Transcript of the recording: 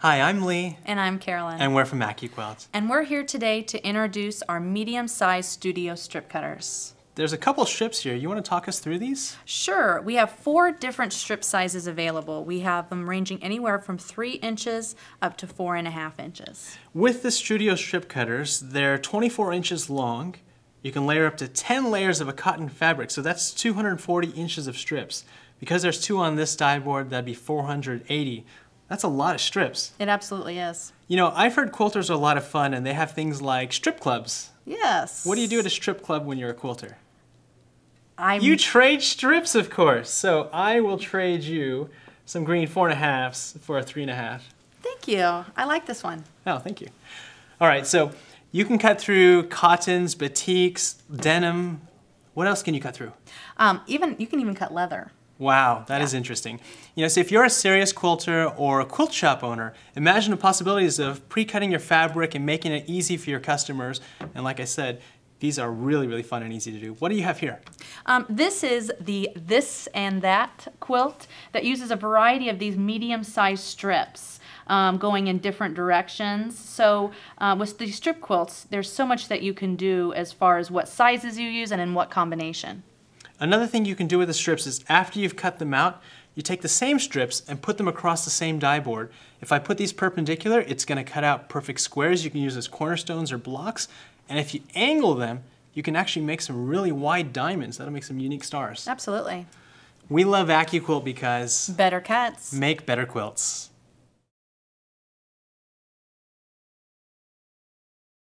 Hi, I'm Lee. And I'm Carolyn. And we're from AccuQuilt. And we're here today to introduce our medium-sized studio strip cutters. There's a couple strips here. You want to talk us through these? Sure. We have four different strip sizes available. We have them ranging anywhere from 3 inches up to 4.5 inches. With the studio strip cutters, they're 24 inches long. You can layer up to 10 layers of a cotton fabric, so that's 240 inches of strips. Because there's two on this die board, that'd be 480. That's a lot of strips. It absolutely is. You know, I've heard quilters are a lot of fun, and they have things like strip clubs. Yes. What do you do at a strip club when you're a quilter? You trade strips, of course. So I will trade you some green 4.5s for a 3.5. Thank you. I like this one. Oh, thank you. All right, so you can cut through cottons, batiks, denim. What else can you cut through? You can even cut leather. Wow, that is interesting. You know, so if you're a serious quilter or a quilt shop owner, imagine the possibilities of pre-cutting your fabric and making it easy for your customers. And like I said, these are really, really fun and easy to do. What do you have here? This is the This and That quilt that uses a variety of these medium-sized strips going in different directions. So with these strip quilts, there's so much that you can do as far as what sizes you use and in what combination. Another thing you can do with the strips is after you've cut them out, you take the same strips and put them across the same die board. If I put these perpendicular, it's going to cut out perfect squares you can use as cornerstones or blocks. And if you angle them, you can actually make some really wide diamonds. That'll make some unique stars. Absolutely. We love AccuQuilt because... better cuts. Make better quilts.